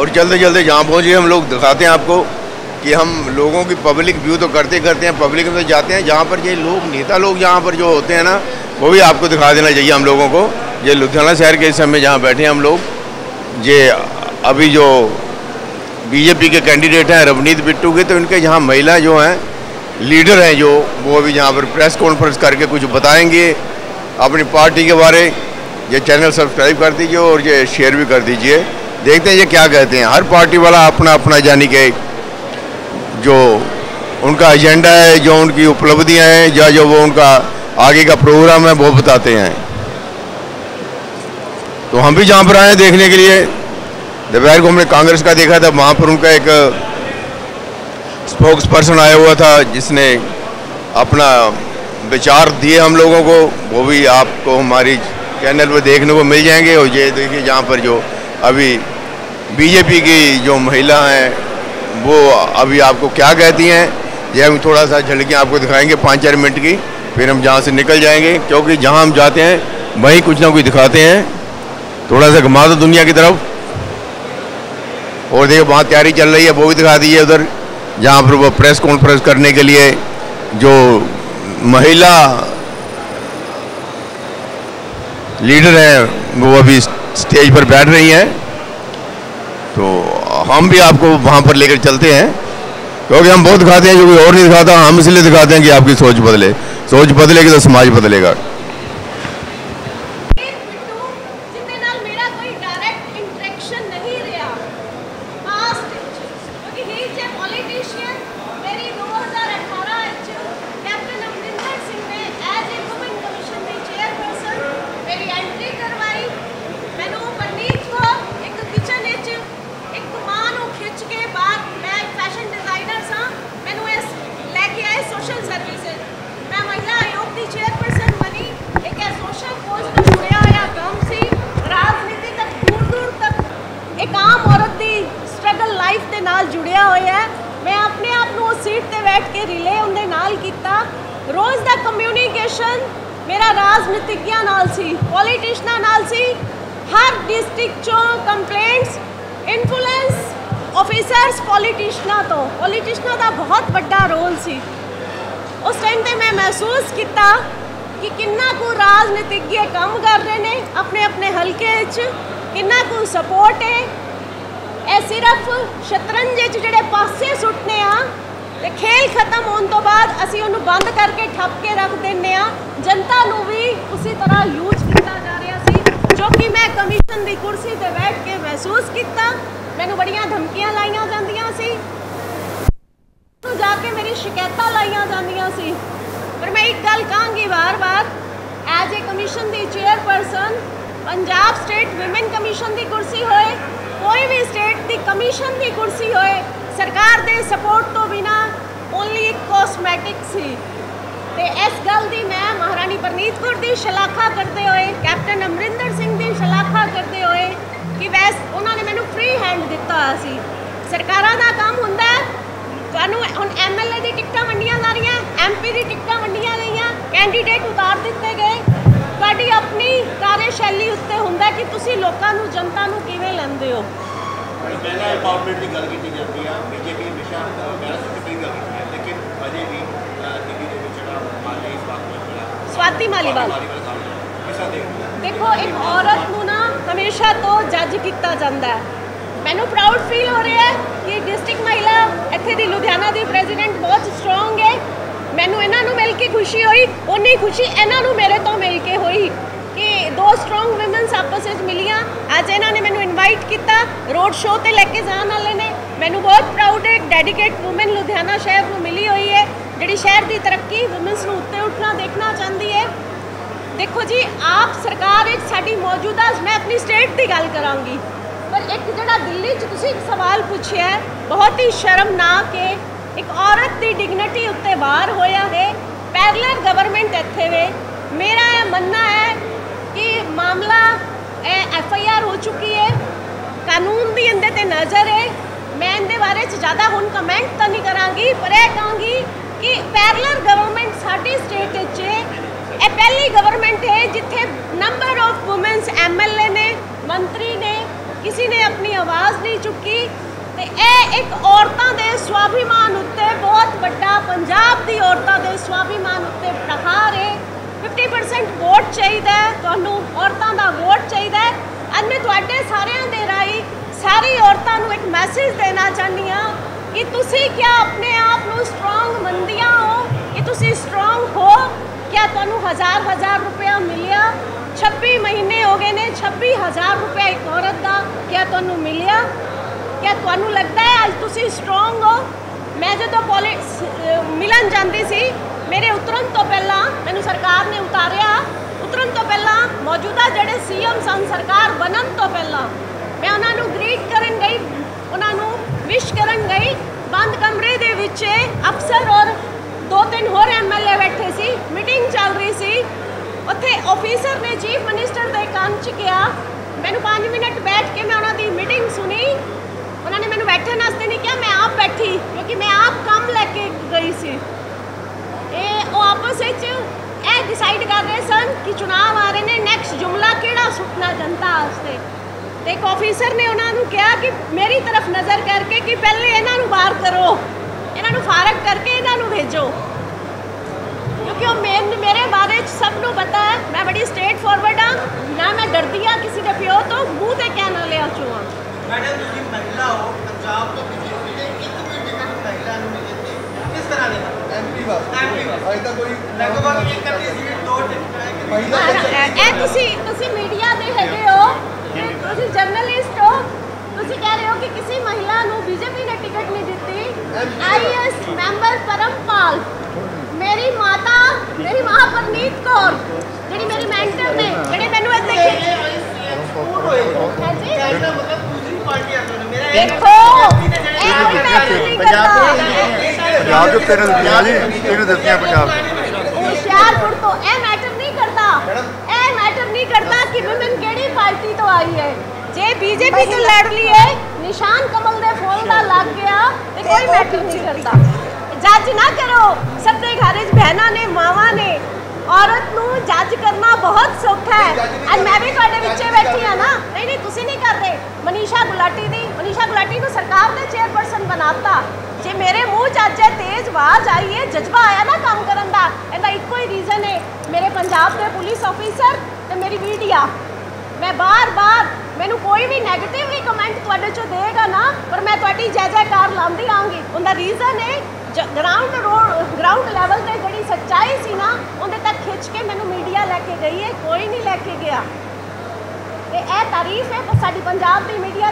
और चलते चलते जहाँ पहुँचे हम लोग दिखाते हैं आपको कि हम लोगों की पब्लिक व्यू तो करते करते हैं, पब्लिक में तो जाते हैं जहाँ पर ये लोग नेता लोग यहाँ पर जो होते हैं ना, वो भी आपको दिखा देना चाहिए हम लोगों को। ये लुधियाना शहर के इस समय जहाँ बैठे हैं हम लोग, ये अभी जो बीजेपी के कैंडिडेट हैं रवनीत बिट्टू के, तो इनके यहाँ महिला जो हैं लीडर हैं जो, वो अभी यहाँ पर प्रेस कॉन्फ्रेंस करके कुछ बताएंगे अपनी पार्टी के बारे। ये चैनल सब्सक्राइब कर दीजिए और ये शेयर भी कर दीजिए, देखते हैं ये क्या कहते हैं। हर पार्टी वाला अपना अपना यानी कि जो उनका एजेंडा है, जो उनकी उपलब्धियाँ हैं, या जो वो उनका आगे का प्रोग्राम है वो बताते हैं। तो हम भी जहाँ पर आए देखने के लिए, दोपहर को हमने कांग्रेस का देखा था, वहाँ पर उनका एक स्पोक्स पर्सन आया हुआ था जिसने अपना विचार दिए हम लोगों को, वो भी आपको हमारी चैनल पर देखने को मिल जाएंगे। और ये देखिए जहाँ पर जो अभी बीजेपी की जो महिला हैं वो अभी आपको क्या कहती हैं, ये हम थोड़ा सा झलकियाँ आपको दिखाएंगे 5-4 मिनट की, फिर हम जहाँ से निकल जाएंगे, क्योंकि जहाँ हम जाते हैं वहीं कुछ ना कुछ दिखाते हैं। थोड़ा सा घुमा दो दुनिया की तरफ, और देखिए वहाँ तैयारी चल रही है, वो भी दिखा दीजिए उधर, जहाँ पर वो प्रेस कॉन्फ्रेंस करने के लिए जो महिला लीडर हैं वो अभी स्टेज पर बैठ रही हैं। तो हम भी आपको वहाँ पर लेकर चलते हैं, क्योंकि हम बहुत दिखाते हैं जो कोई और नहीं दिखाता, हम इसलिए दिखाते हैं कि आपकी सोच बदले, सोच बदलेगी तो समाज बदलेगा। ਪੋਲੀਟਿਸ਼ਨਾਂ ਦਾ ਬਹੁਤ ਵੱਡਾ ਰੋਲ ਸੀ। ਉਸ ਟਾਈਮ ਤੇ ਮੈਂ ਮਹਿਸੂਸ ਕੀਤਾ ਕਿ ਕਿੰਨਾ ਕੁ ਰਾਜਨੀਤਿਕ ਕੰਮ ਕਰ ਰਹੇ ਨੇ ਆਪਣੇ ਆਪਣੇ ਹਲਕੇ ਵਿੱਚ, ਕਿੰਨਾ ਕੁ ਸਪੋਰਟ ਹੈ। ਇਹ ਸਿਰਫ ਸ਼ਤਰੰਜ ਵਿੱਚ ਜਿਹੜੇ ਪਾਸੇ ਸੁੱਟਨੇ ਆ ਤੇ ਖੇਲ ਖਤਮ ਹੋਣ ਤੋਂ ਬਾਅਦ ਅਸੀਂ ਉਹਨੂੰ ਬੰਦ ਕਰਕੇ ਠੱਪ ਕੇ ਰੱਖ ਦਿੰਨੇ ਆ। ਜਨਤਾ ਨੂੰ ਵੀ ਉਸੇ ਤਰ੍ਹਾਂ ਯੂਜ਼ ਕੀਤਾ ਜਾ ਰਿਹਾ ਸੀ, ਜੋ ਕਿ ਮੈਂ ਕਮਿਸ਼ਨ ਦੀ ਕੁਰਸੀ ਤੇ ਬੈਠ ਕੇ ਮਹਿਸੂਸ ਕੀਤਾ। ਮੈਨੂੰ ਬੜੀਆਂ ਧਮਕੀਆਂ ਲਾਈਆਂ ਜਾਂਦੀਆਂ ਸੀ, जाके मेरी शिकायतां लाइया जांदियां सी। पर मैं एक गल कहूँगी बार बार, एज ए कमीशन की chairperson Punjab state women commission की कुर्सी होए, कोई भी स्टेट की कमीशन की कुर्सी होए, सरकार के सपोर्ट तो बिना ओनली एक कॉस्मैटिक सी। तो इस गल की मैं महाराणी परनीत कौर की शलाखा करते हुए, कैप्टन अमरिंदर की शलाखा करते हुए कि वैस उन्होंने मैनू फ्री हैंड दिता। असी सरकार का काम होंदा है, ਤੁਹਾਨੂੰ ਹੁਣ ਐਮਐਲਏ ਦੀ ਟਿਕਟਾਂ ਵੰਡੀਆਂ ਜਾ ਰਹੀਆਂ, ਐਮਪੀ ਦੀ ਟਿਕਟਾਂ ਵੰਡੀਆਂ ਗਈਆਂ, ਕੈਂਡੀਡੇਟ ਉਤਾਰ ਦਿੱਤੇ ਗਏ। ਤੁਹਾਡੀ ਆਪਣੀ ਕਾਰਜਸ਼ੈਲੀ ਉੱਤੇ ਹੁੰਦਾ ਕਿ ਤੁਸੀਂ ਲੋਕਾਂ ਨੂੰ, ਜਨਤਾ ਨੂੰ ਕਿਵੇਂ ਲੈਂਦੇ ਹੋ। ਪਹਿਲਾਂ ਇੰਪਾਵਰਮੈਂਟ ਦੀ ਗੱਲ ਕੀਤੀ ਜਾਂਦੀ ਆ, ਬੀਜੇਪੀ ਹਮੇਸ਼ਾ ਬੈਲੈਂਸ ਤੇ ਗੱਲ ਕਰਦੀ ਹੈ, ਲੇਕਿਨ ਅਜੇ ਵੀ ਦਿੱਲੀ ਦੇ ਵਿੱਚ ਜਿਹੜਾ ਮਾਲੀ ਸਵਾਗਤ ਸਵਾਤੀ ਮਾਲੀਵਾਲ ਦੇਖੋ, ਇੱਕ ਔਰਤ ਨੂੰ ਨਾ ਹਮੇਸ਼ਾ ਤੋਂ ਜੱਜ ਕੀਤਾ ਜਾਂਦਾ ਹੈ। ਮੈਨੂੰ ਪ੍ਰਾਊਡ ਫੀਲ ਹੋ ਰਿਹਾ ਹੈ कि डिस्ट्रिक्ट महिला इतने की लुधियाना की प्रेजिडेंट बहुत स्ट्रोंग है। मैनू इन्हों मिल के खुशी हुई, उन्नी खुशी इन्हों मेरे तो मिल के हुई कि दो स्ट्रोंग वूमेनस आपस में मिलिया। अज इन्होंने मैनू इनवाइट किया, रोड शो पर लैके जाने वाले ने। मैनू बहुत प्राउड है, डेडिकेट वूमेन लुधियाना शहर में मिली हुई है, जी शहर की तरक्की वूमेनस में उत्ते उठना देखना चाहती है। देखो जी, आप सरकार एक साड़ी मौजूदा, मैं अपनी स्टेट की गल कराँगी, पर एक जरा दिल्ली एक सवाल पूछे, बहुत ही शर्मनाक है। एक औरत की डिग्निटी उत्ते वार होया है, पैरलर गवर्नमेंट इत्थे वे। मेरा यह मानना है कि मामला FIR हो चुकी है, कानून की इंदे ते नज़र है। मैं इंदे बारे ज़्यादा हुण कमेंट तो नहीं कराँगी, पर यह कहूँगी कि पैरलर गवर्नमेंट साडी स्टेट विच पहली गवर्नमेंट है जिथे नंबर ऑफ वूमेनस MLA ने, मंत्री ने, किसी ने अपनी आवाज़ नहीं चुकी तो यह एक औरतों के स्वाभिमान उत्ते बहुत बड़ा पंजाब की औरतों के स्वाभिमान उत्ते प्रहार है। 50% वोट चाहिए, तो औरतों का वोट चाहिए। अज मैं तुहाडे सारियां दे राही सारी औरतों को एक मैसेज देना चाहनी हाँ कि तुसी क्या अपने आप को स्ट्रोंग मंदिया हो कि तुसी स्ट्रोंग हो। क्या तुहानू 1000-1000 रुपया मिलिया? 26 महीने हो गए ने 26,000 रुपया एक औरत का क्या तुहानू मिलिया? क्या तुहानू लगता है अज तुसी स्ट्रोंग हो? मैं जो पॉलिस मिलन जाती सी मेरे उतरन तो पहला मैनू सरकार ने उतारिया। उतरन तो पहला मौजूदा जोड़े सीएम सन सरकार बनन तो पहला मैं उन्होंने ग्रीट करन गई, उन्होंने विश करन गई। बंद कमरे दे विच अफसर और 2-3 होर MLA बैठे सी, मीटिंग चल रही सी। उत्थे ऑफिसर ने चीफ मिनिस्टर के काम च किया, मैंने 5 मिनट बैठ के मैं उन्होंने मीटिंग सुनी। उन्होंने मैं बैठने वास्ते नहीं किया, मैं आप बैठी क्योंकि मैं आप काम लैके गई सी। आपस डिसाइड कर रहे सन कि चुनाव आ रहे हैं, नैक्सट जुमला किहड़ा सुटना जनता वास्ते। तो एक ऑफिसर ने उन्होंने कहा कि मेरी तरफ नज़र करके कि पहले इन्हों बाहर करो, इन्हों फारग करके इन्हों भेजो, क्योंकि मेरे बारे सबनों पता है मैं बड़ी स्ट्रेट फॉरवर्ड हाँ, ना मैं डरती हाँ किसी के प्यो तो मूँह से क्या ना लिया चुआ। मैडम तुम महिला हो, पंजाब तो बीजेपी ने एक भी टिकट महिला नहीं मिली, किस तरह देखा? MP वास अभी तक कोई लगभग 31 मीडिया के हैगे हो, तुम जर्नलिस्ट हो, तुम कह रहे हो कि किसी महिला को बीजेपी ने टिकट नहीं दी। IAS मैंबर परमपाल, मेरी मां परनीत कौर जी मेरी मैंटर ने जी मैंने देखो होशियारपुर तो यह मैटर नहीं करता, यह मैटर नहीं करता कि वुमेन केड़ी पार्टी तो आई है। जे बीजेपी तो लड़ ली है, निशान कमल दे फूल दा लग गया ते कोई मैटर नहीं करता। जज ना करो, सब दे घर बहना ने मावा ने, औरत नू जज करना बहुत सौखा है। और मैं भी तुहाडे विच बैठी हाँ ना, नहीं तुसी नहीं करते। मनीषा गुलाटी को सरकार ने चेयरपर्सन बनाता। जे मेरे मुँह अज तेज आवाज आई है, जज्बा आया ना काम करन दा, इहदा इक्को ही रीजन है मेरे पंजाब के पुलिस ऑफिसर ते मेरी मीडिया। मैं बार-बार मैनू कोई भी नैगेटिव भी कमेंट तुहाडे चो देगा ना, पर मैं तुहाडी जय जयकार लांदी आऊँगी। उनका रीजन है ग्राउंड लैवल पर जिहड़ी सच्चाई सी ना उनके तक खिंच के मैनू मीडिया लैके गई है, कोई नहीं लैके गया। तो यह तारीफ है साडी पंजाब की मीडिया।